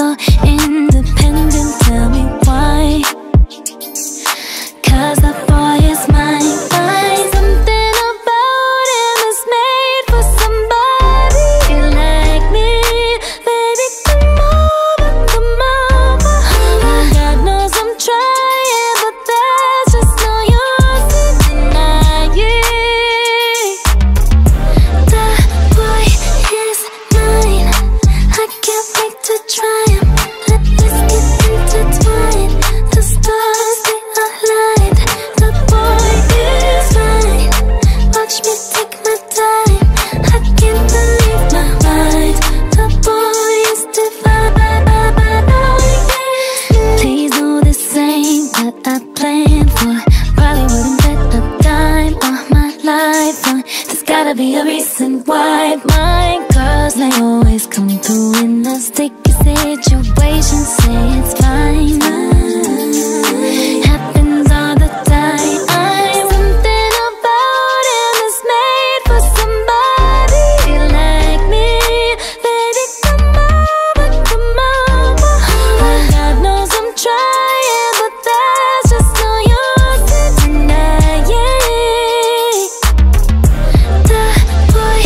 so independent, tell me why. Cause that boy is mine. There's something about him is made for somebody like me. Baby, come over, come over. Oh, God knows I'm trying, but there's just no use in denying. That boy is mine. I can't wait to try him. Let's get intertwined. The stars they are aligned. The boy is mine. Watch me take my time. I can't believe my mind. The boy is divine. Please know this ain't what I planned for. Probably wouldn't bet a dime on my life. There's gotta be a reason why my girls they always come through in a sticky situation. Say it's fine. Happens all the time. Something about him is made for somebody like me. Baby, come over, come over. Oh, God knows I'm trying, but there's just no use in denying. That boy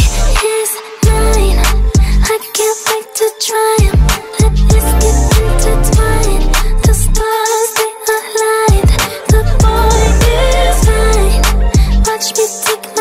is mine. I can't wait to try him. Let's get intertwined. The stars they are aligned. The boy is mine. Watch me take.